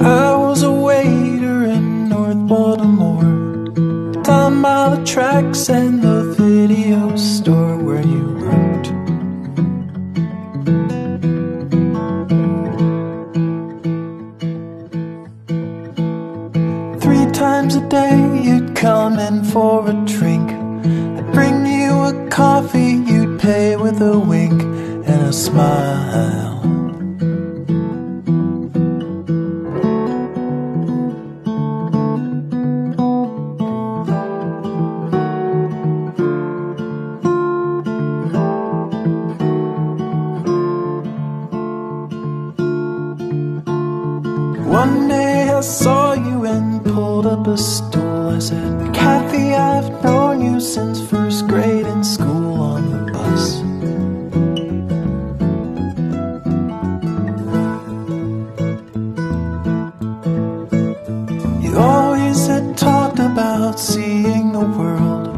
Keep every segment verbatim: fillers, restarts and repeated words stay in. I was a waiter in North Baltimore, down by the tracks and the video store where you worked. Three times a day you'd come in for a drink. I'd bring you a coffee, you'd pay with a wink and a smile. One day I saw you and pulled up a stool. I said, Kathy, I've known you since first grade in school on the bus. You always had talked about seeing the world.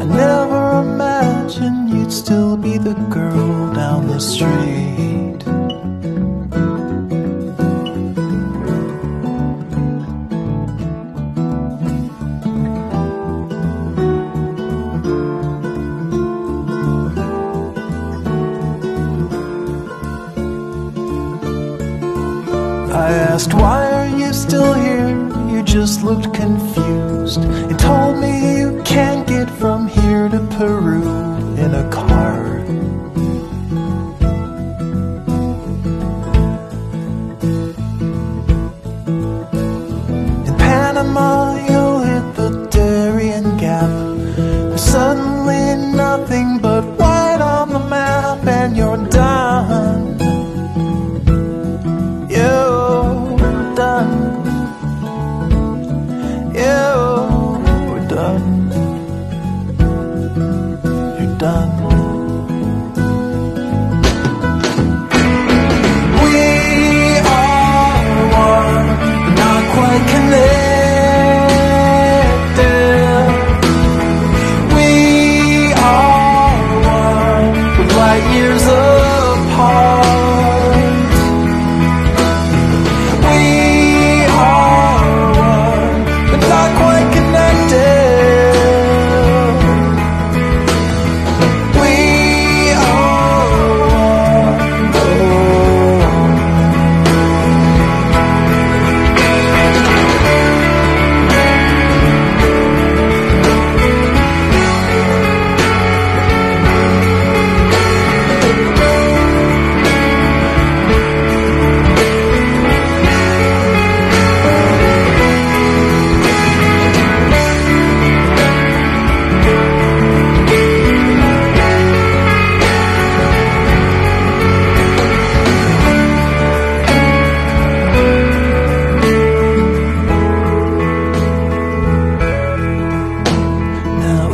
I never imagined you'd still be the girl down the street. I asked, why are you still here? You just looked confused. You told me you can't get from here to Peru in a car. In Panama you'll hit the Darien Gap. There's suddenly nothing but white on the map, and you're done.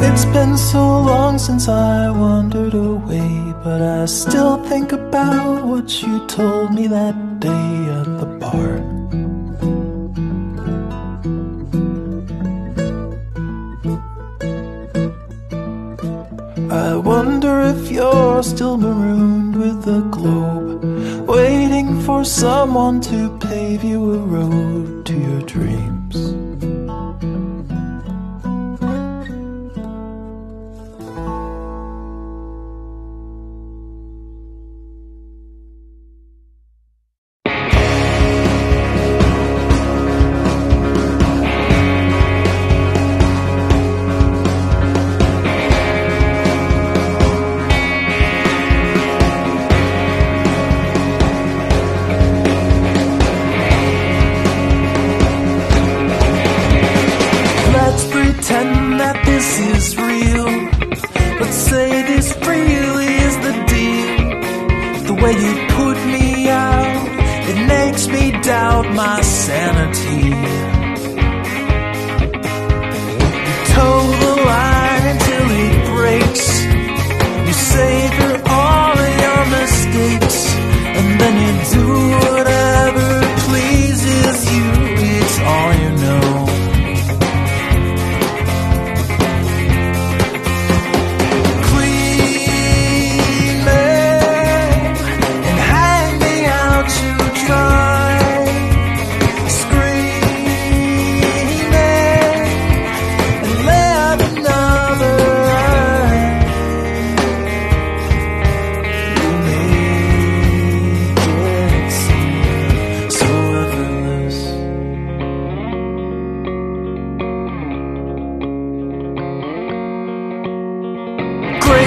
It's been so long since I wandered away, but I still think about what you told me that day at the bar. I wonder if you're still marooned with the globe, waiting for someone to pave you a road to your dreams.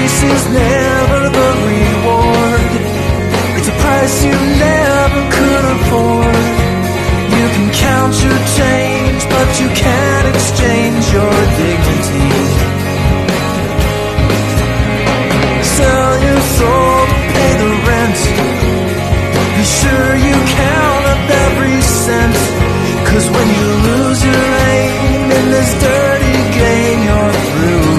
grace is never the reward. It's a price you never could afford. You can count your change, but you can't exchange your dignity. Sell your soul, pay the rent. Be sure you count up every cent. 'Cause when you lose your aim in this dirty game, you're through.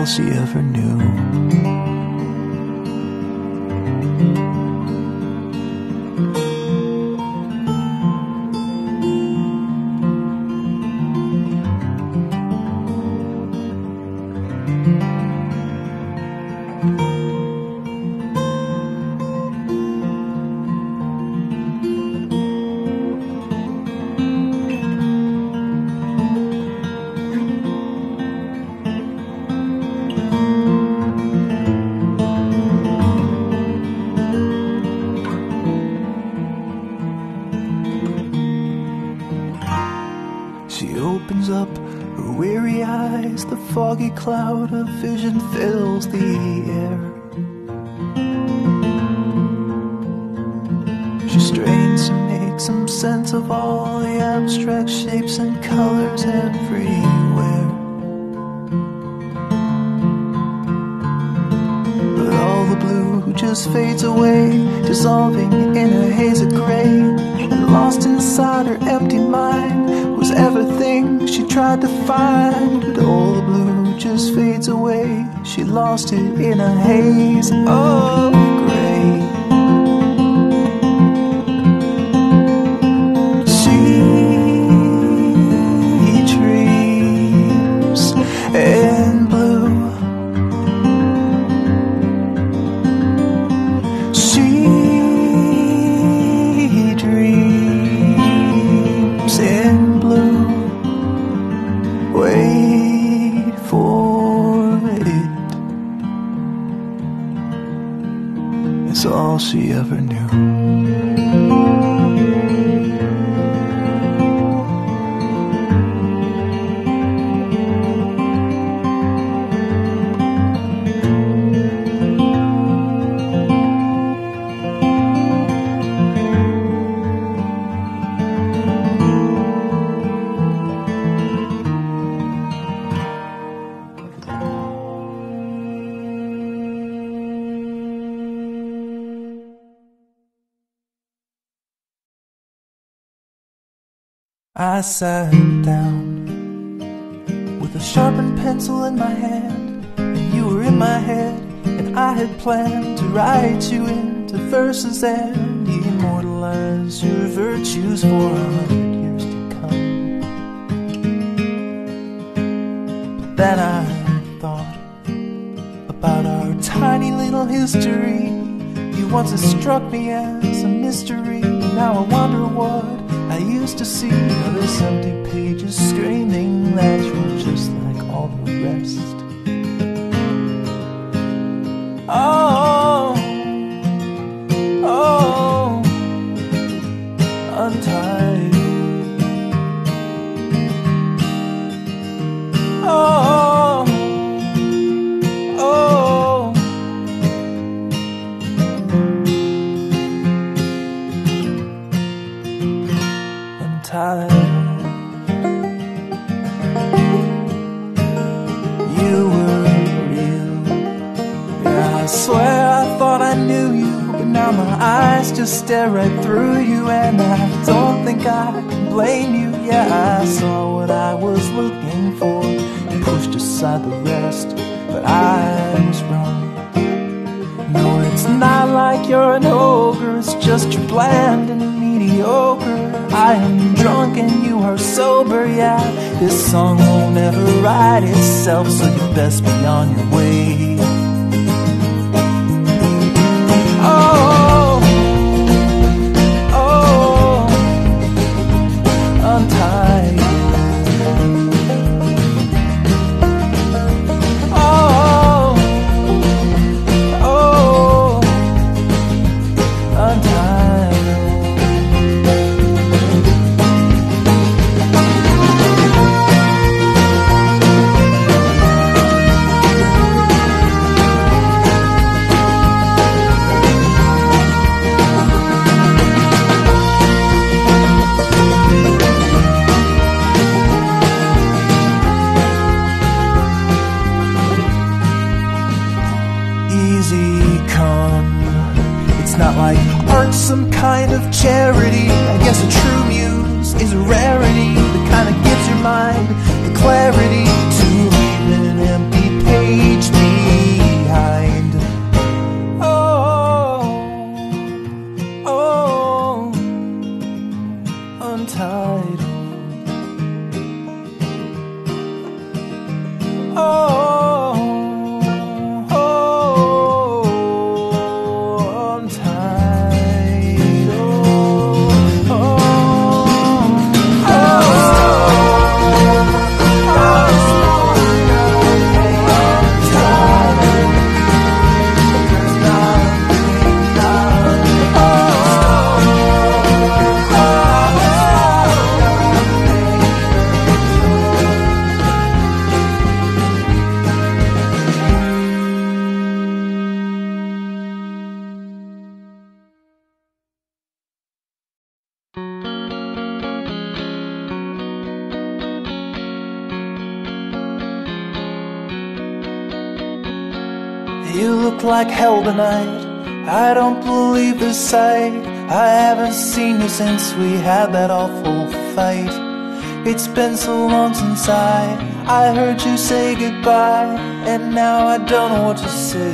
all she ever knew. Cloud of vision fills the air. She strains to make some sense of all the abstract shapes and colors everywhere. But all the blue just fades away, dissolving in a haze of gray. And lost inside her empty mind was everything she tried to find. But all the blue just fades away, she lost it in a haze of gray. She dreams in blue. She dreams in blue. Wait for it. It's all she ever knew. I sat down with a sharpened pencil in my hand, and you were in my head, and I had planned to write you into verses and immortalize your virtues for a hundred years to come. But then I thought about our tiny little history. You once had struck me as a mystery, and now I wonder what I used to see. Others empty pages screaming that you're just like all the rest. Oh, oh, untied. Oh, oh, untied. Eyes just stare right through you, and I don't think I can blame you. Yeah, I saw what I was looking for and pushed aside the rest, but I was wrong. No, it's not like you're an ogre, it's just you're bland and mediocre. I am drunk and you are sober, yeah. This song won't ever write itself, so you best be on your way. Clarity to leave an empty page. tide. Oh, oh, oh, I'm tired. Oh, oh, oh, like hell tonight. I don't believe this sight. I haven't seen you since we had that awful fight. It's been so long since I I heard you say goodbye, and now I don't know what to say.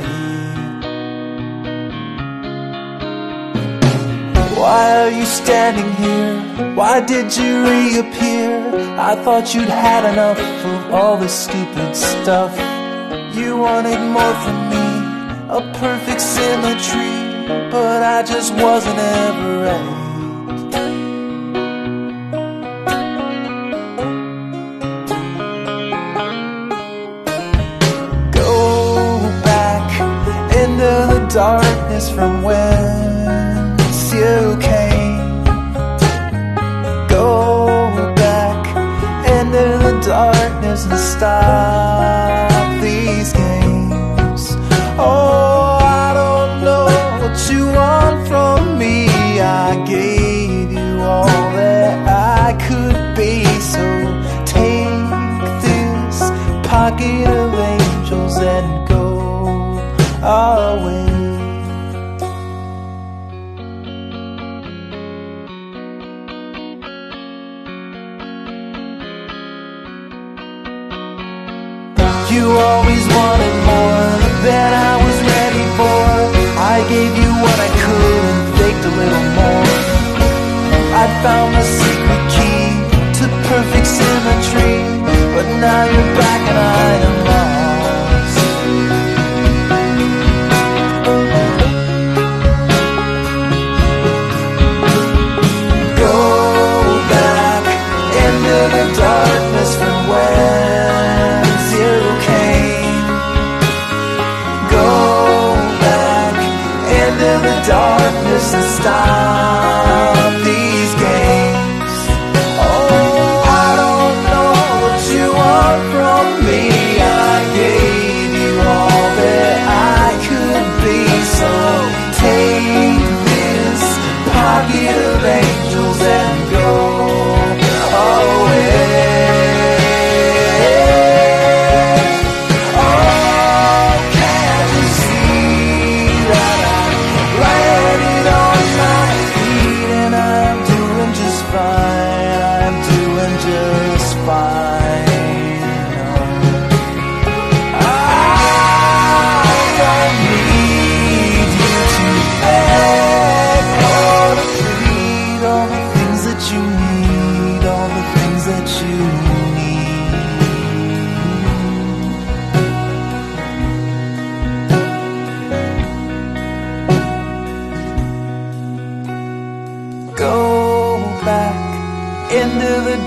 Why are you standing here? Why did you reappear? I thought you'd had enough of all this stupid stuff. You wanted more from me, a perfect symmetry, but I just wasn't ever right. Go back into the darkness from whence you came. Go back into the darkness and stop these games. Oh, I don't know what you want from me. I gave you all that I could be. So take this pocket of angels and go our way. You always wanted more than I was ready for. I gave you what I could and faked a little more. I found the secret key to perfect symmetry, but now you're back and I am lost. Go back into the darkness from whence you came. Darkness and stop these games. Oh, I don't know what you want from me. I gave you all that I could be. So take this pocket of angels and go.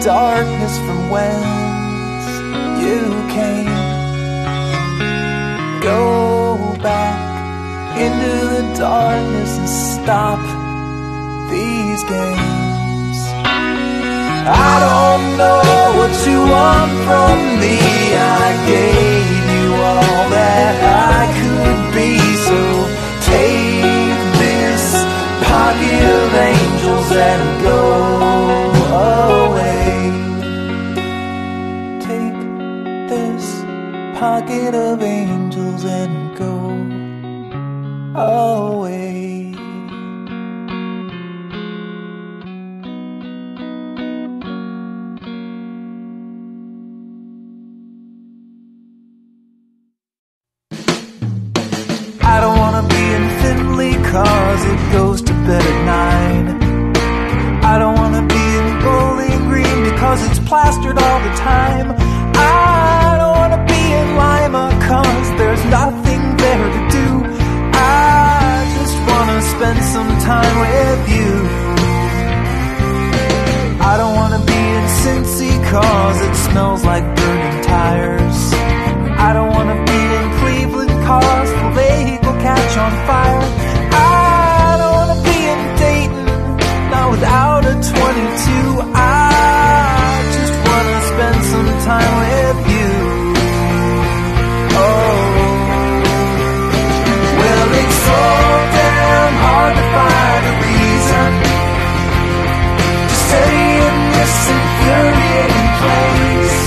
Darkness from whence you came. Go back into the darkness and stop these games. I don't know what you want from me. I gave you all that I could be. So take this pocket of angels and go away. Pocket of angels and go away. I don't wanna be in Findlay 'cause it goes to bed at nine. I don't wanna be in gold. plastered all the time. I don't want to be in Lima, cause there's nothing there to do. I just want to spend some time with you. I don't want to be in Cincy, cause it smells like burning tires. I don't want to be in Cleveland, cause the lake will catch on fire. I don't want to be in Dayton, not without a twenty-two. I just want to spend some time with you. Oh, well, it's so damn hard to find a reason to stay in this infuriating place,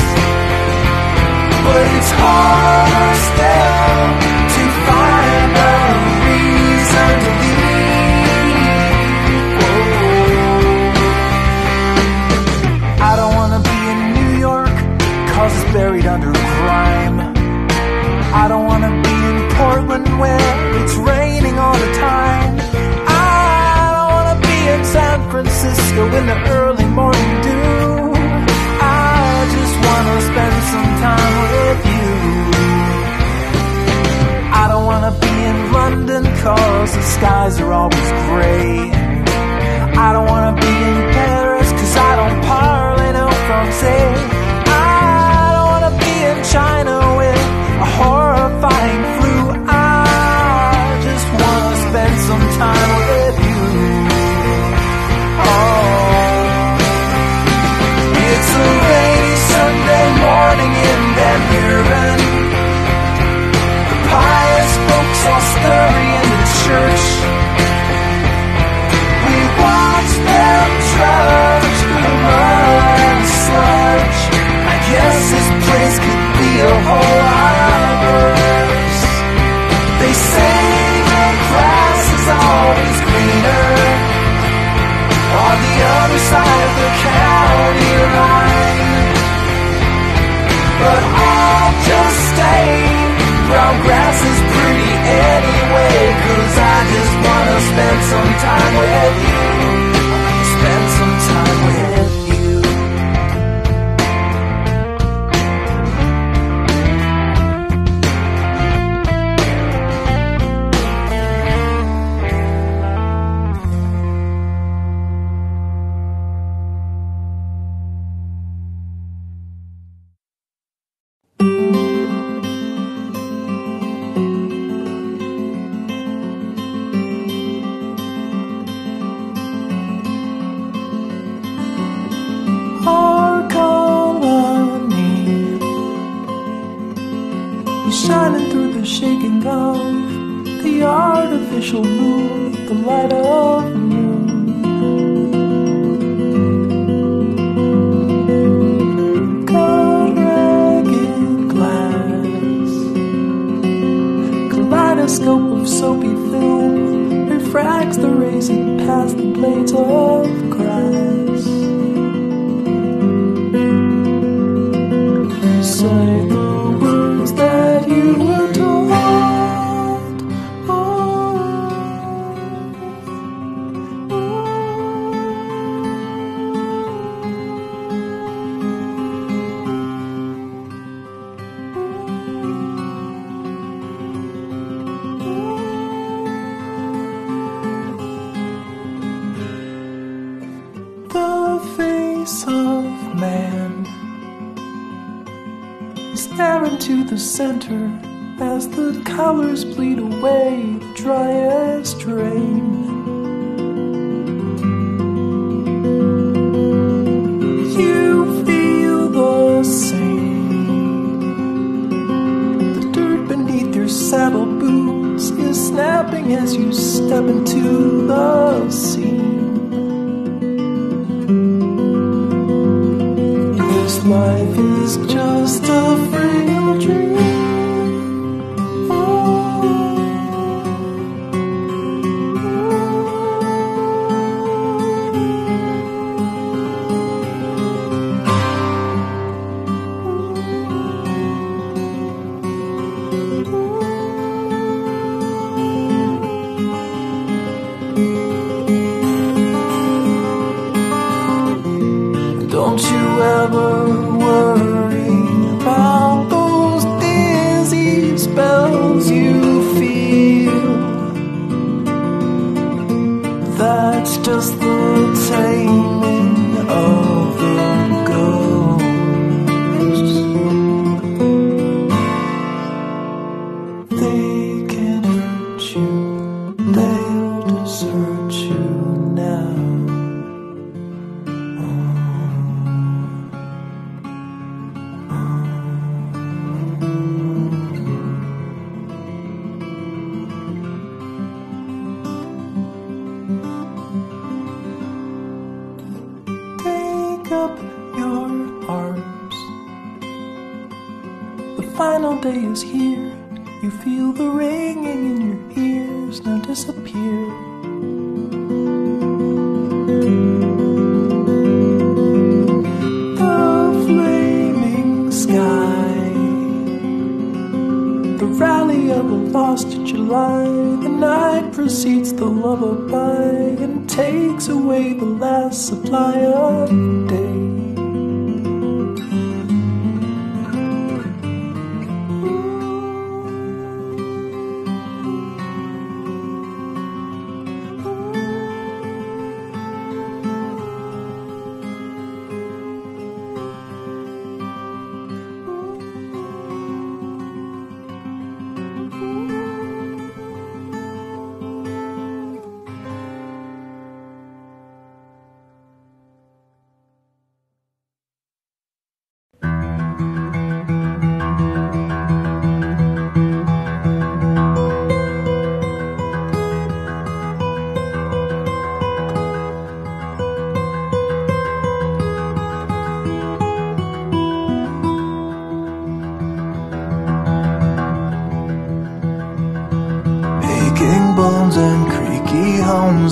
but it's hard still to find a reason to leave. Oh, I don't want to be in New York, cause it's buried under crime. I don't want to be in Portland, where it's raining all the time. I don't want to be in San Francisco in the early morning dew. I just want to spend some time with you. I don't want to be in London, cause the skies are always grey. I don't want to be in Paris, cause I don't parle no français. I don't want to be in China with a horrifying flu. I just want to spend some time with you. Oh, it's a rainy Sunday morning in Van Buren. The pious folks all scurry in the church. We watch them trudge through mud and sludge. I guess this place could be a whole lot worse. They say the grass is always greener on the other side of the county line, but I'll just stay. Brown grass is pretty anyway, cause I just wanna spend some time with you. Spend some time with you. Don't you ever worry about those dizzy spells you feel. That's just the taming of the ghost. They can hurt you, they'll desert you now. Up your arms. The final day is here. You feel the ringing in your ears now disappear. The flaming sky, the rally of a lost July. The night precedes the lullaby and takes away the last supply of day.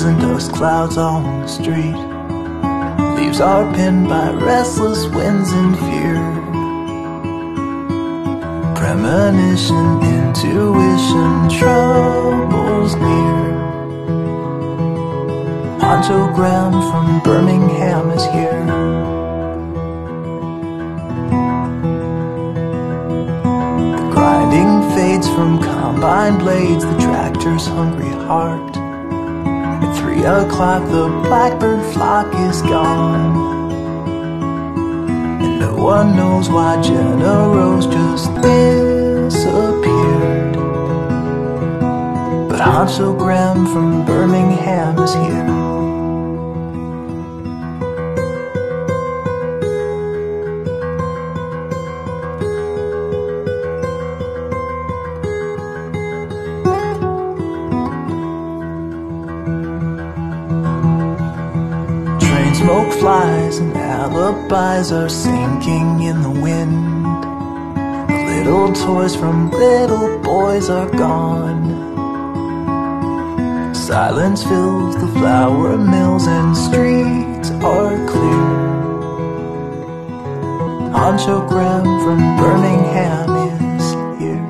And dust clouds on the street. Leaves are pinned by restless winds and fear. Premonition, intuition, troubles near. Honcho Graham from Birmingham is here. The grinding fades from combine blades, the tractor's hungry heart. At three o'clock the blackbird flock is gone, and no one knows why Jenna Rose just disappeared. But Honcho Graham from Birmingham is here. Smoke flies and alibis are sinking in the wind. Little toys from little boys are gone. Silence fills the flour mills and streets are clear. Honcho Graham from Birmingham is here.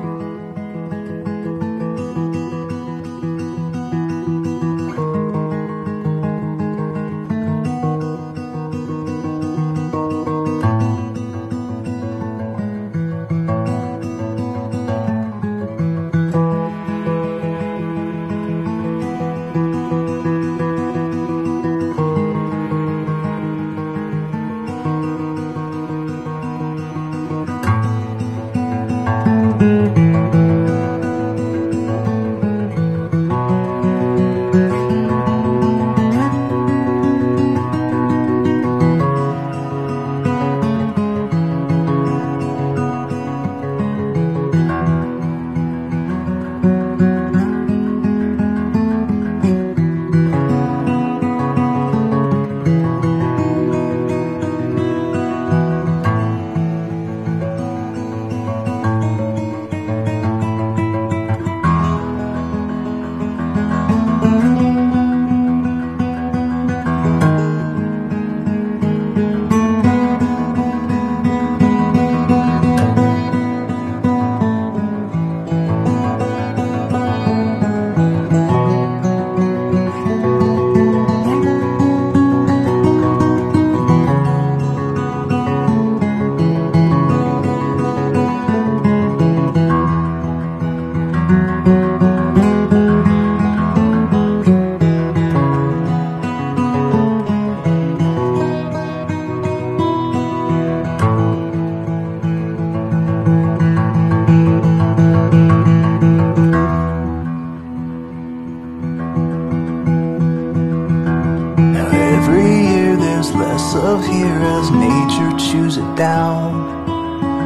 clear as nature chews it down.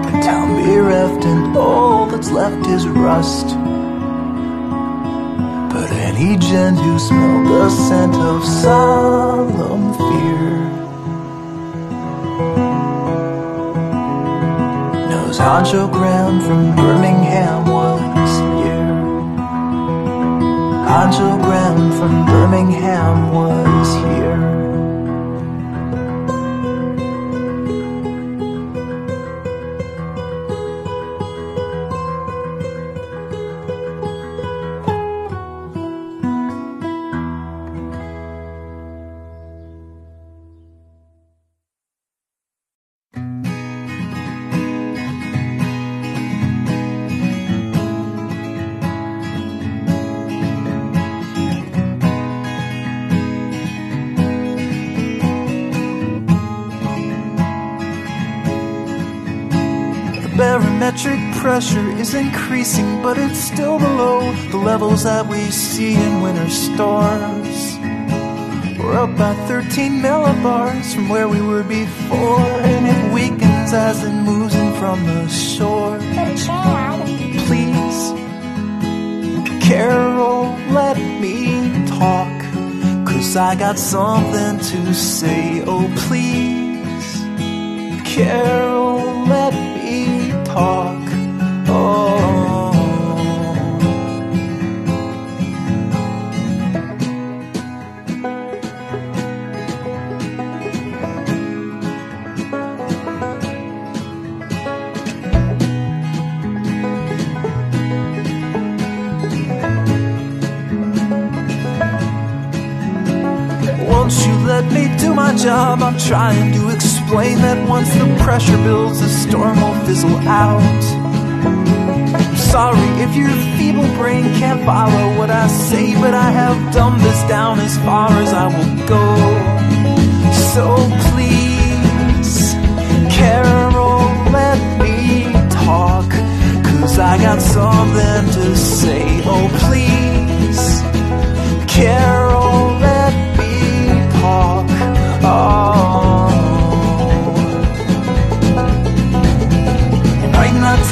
A town bereft and all that's left is rust. But any gent who smelled the scent of solemn fear knows Honcho Graham from Birmingham was here. Honcho Graham from Birmingham was here. Barometric pressure is increasing, but it's still below the levels that we see in winter storms. We're up by thirteen millibars from where we were before, and it weakens as it moves in from the shore. Please, Carol, let me talk, 'cause I got something to say. Oh please, Carol, let me talk. Oh, won't you let me do my job? I'm trying to explain Explain that once the pressure builds, the storm will fizzle out. I'm sorry if your feeble brain can't follow what I say, but I have dumbed this down as far as I will go. So please, Carol, let me talk, 'cause I got something to say. Oh please, Carol, let me talk. Oh,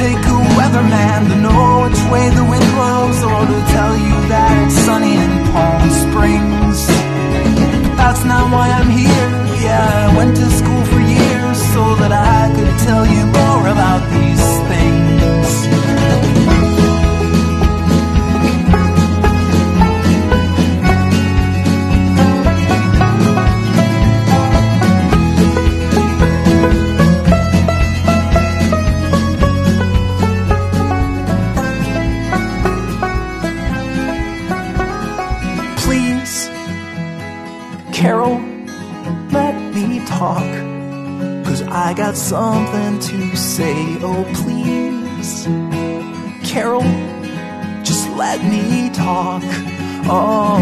take a weatherman to know which way the wind blows, or to tell you that it's sunny in Palm Springs. That's not why I'm here. Yeah, I went to school for years so that I could tell you more about these things. Carol, let me talk, 'cause I got something to say. Oh please, Carol, just let me talk. Oh,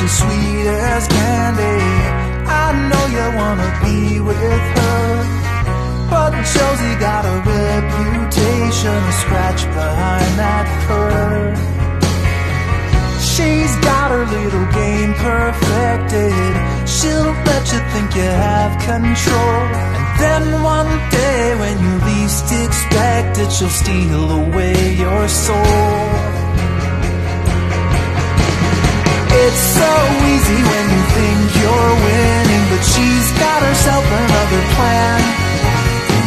she's sweet as candy. I know you wanna be with her, but Josie got a reputation, a scratch behind that fur. She's got her little game perfected. She'll let you think you have control, and then one day when you least expect it, she'll steal away your soul. It's so easy when you think you're winning, but she's got herself another plan.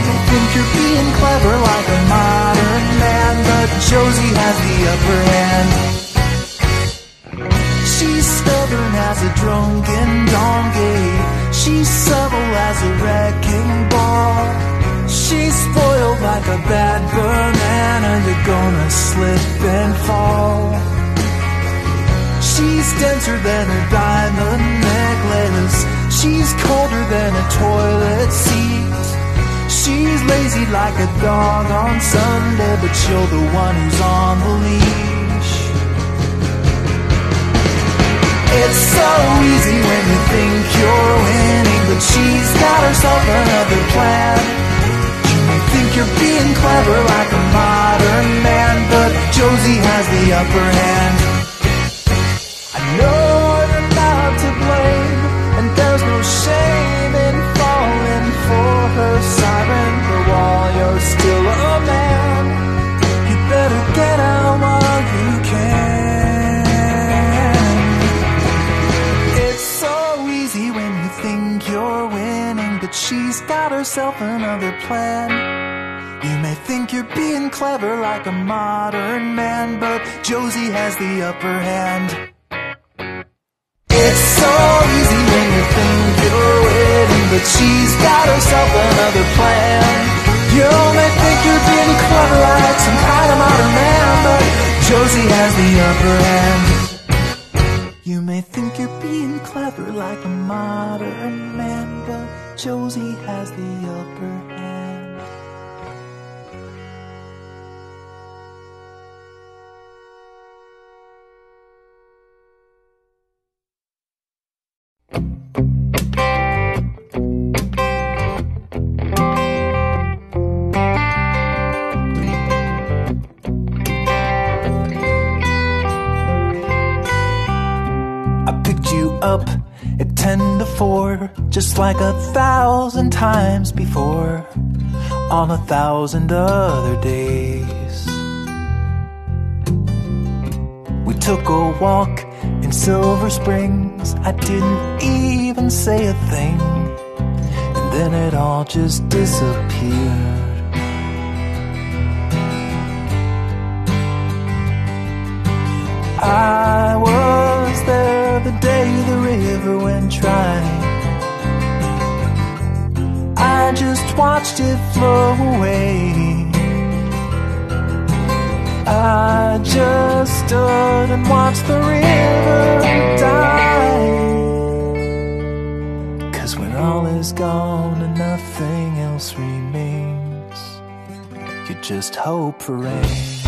You think you're being clever like a modern man, but Josie has the upper hand. She's stubborn as a drunken donkey. She's subtle as a wrecking ball. She's spoiled like like a bad banana, you're gonna slip and fall. She's denser than a diamond necklace, she's colder than a toilet seat. She's lazy like a dog on Sunday, but you're the one who's on the leash. It's so easy when you think you're winning, but she's got herself another plan. You may think you're being clever like a modern man, but Josie has the upper hand. I know you're not to blame, and there's no shame in falling for her siren, but while you're still a man, you better get out while you can. It's so easy when you think you're winning, but she's got herself another plan. You may think you're being clever like a modern man, but Josie has the upper hand. It's so easy when you think you're winning, but she's got herself another plan. You may think you're being clever like some kind of modern man, but Josie has the upper hand. You may think you're being clever like a modern man, but Josie has the upper hand. Up at ten to four, just like a thousand times before, on a thousand other days. We took a walk in Silver Springs, I didn't even say a thing, and then it all just disappeared. I was there the day the river went dry. I just watched it flow away. I just stood and watched the river die. 'Cause when all is gone and nothing else remains, you just hope for rain.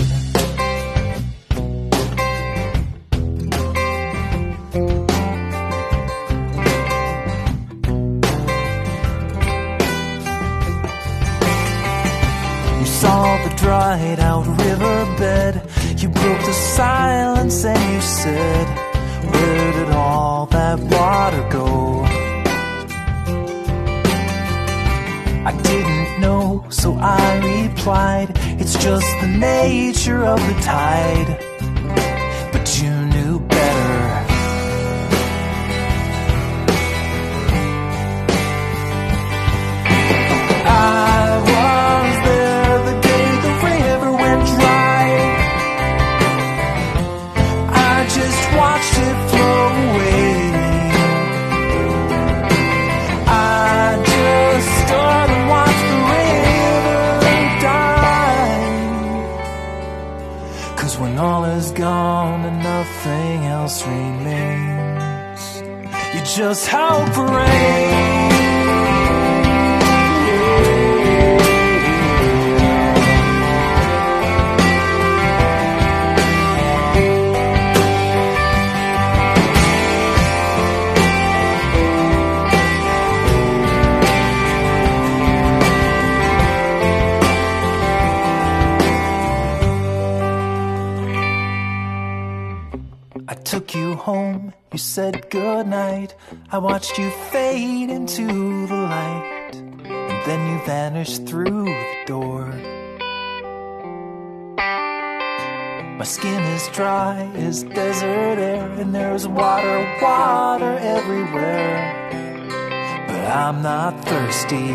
Dried out riverbed, you broke the silence and you said, where did all that water go? I didn't know, so I replied, it's just the nature of the tide. But you knew better. I was there watched it flow away. I just stood and watched the river die. 'Cause when all is gone and nothing else remains, you just hope for rain. Home, you said goodnight. I watched you fade into the light, and then you vanished through the door. My skin is dry as desert air, and there's water, water everywhere, but I'm not thirsty.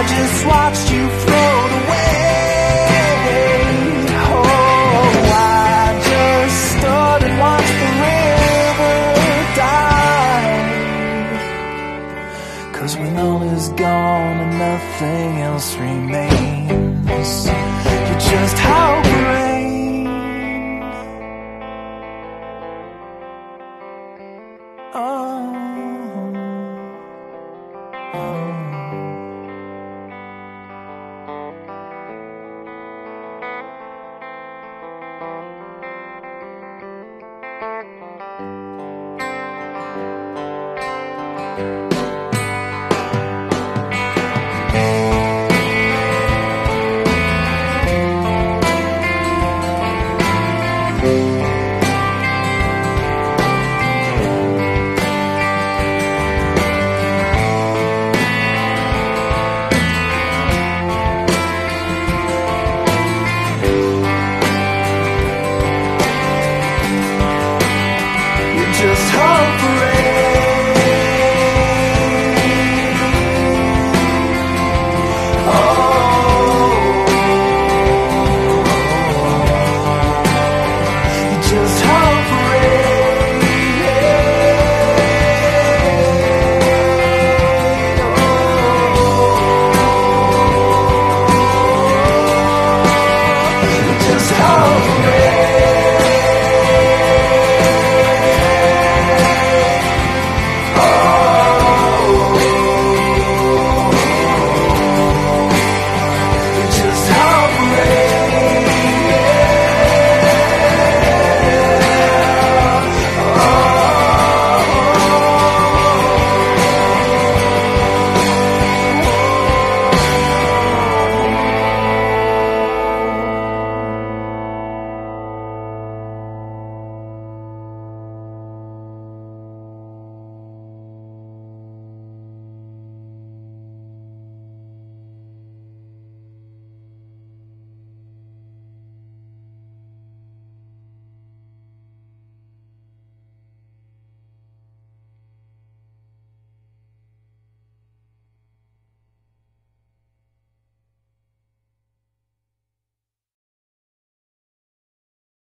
I just watched you float away. remember.